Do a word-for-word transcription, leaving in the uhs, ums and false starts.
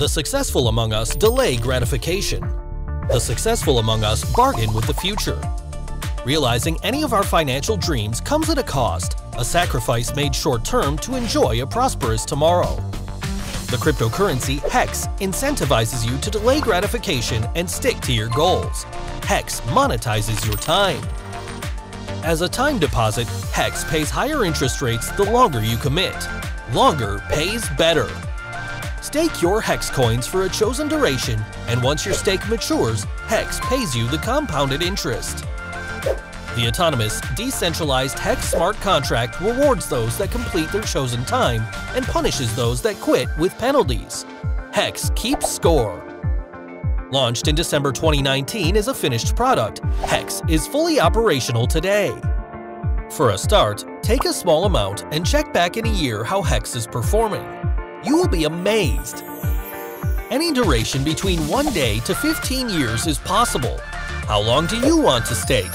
The successful among us delay gratification. The successful among us bargain with the future. Realizing any of our financial dreams comes at a cost, a sacrifice made short-term to enjoy a prosperous tomorrow. The cryptocurrency HEX incentivizes you to delay gratification and stick to your goals. HEX monetizes your time. As a time deposit, HEX pays higher interest rates the longer you commit. Longer pays better. Stake your HEX coins for a chosen duration, and once your stake matures, HEX pays you the compounded interest. The autonomous, decentralized HEX smart contract rewards those that complete their chosen time and punishes those that quit with penalties. HEX keeps score. Launched in December twenty nineteen as a finished product, HEX is fully operational today. For a start, take a small amount and check back in a year how HEX is performing. You will be amazed. Any duration between one day to fifteen years is possible. How long do you want to stake?